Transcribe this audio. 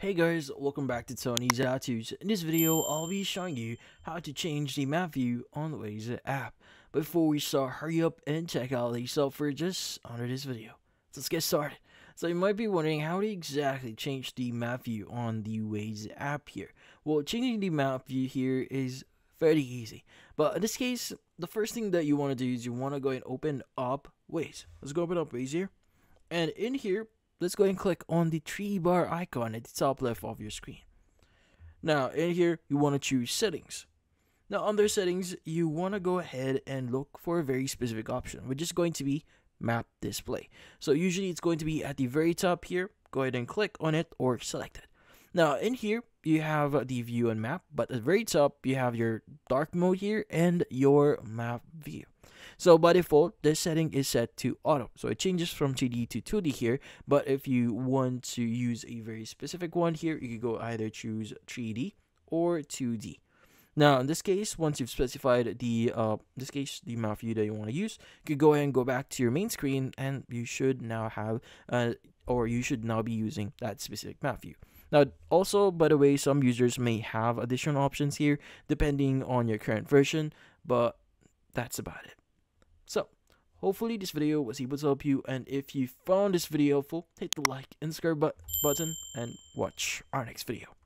Hey guys, welcome back to Tony's Attitudes. In this video, I'll be showing you how to change the map view on the Waze app. Before we start, hurry up and check out the software just under this video. Let's get started. So you might be wondering how to exactly change the map view on the Waze app here. Well, changing the map view here is very easy. But in this case, the first thing that you want to do is you want to go and open up Waze. Let's go open up Waze here. And in here, let's go and click on the tree bar icon at the top left of your screen. Now, in here, you want to choose settings. Now, under settings, you want to go ahead and look for a very specific option, which is going to be map display. So usually it's going to be at the very top here. Go ahead and click on it or select it. Now, in here, you have the view and map, but at the very top, you have your dark mode here and your map view. So by default, this setting is set to auto. So it changes from 3D to 2D here. But if you want to use a very specific one here, you could go either choose 3D or 2D. Now, in this case, once you've specified the map view that you want to use, you could go ahead and go back to your main screen, and you should now have, you should now be using that specific map view. Now, also, by the way, some users may have additional options here, depending on your current version, but that's about it. So, hopefully this video was able to help you, and if you found this video helpful, hit the like and subscribe button, and watch our next video.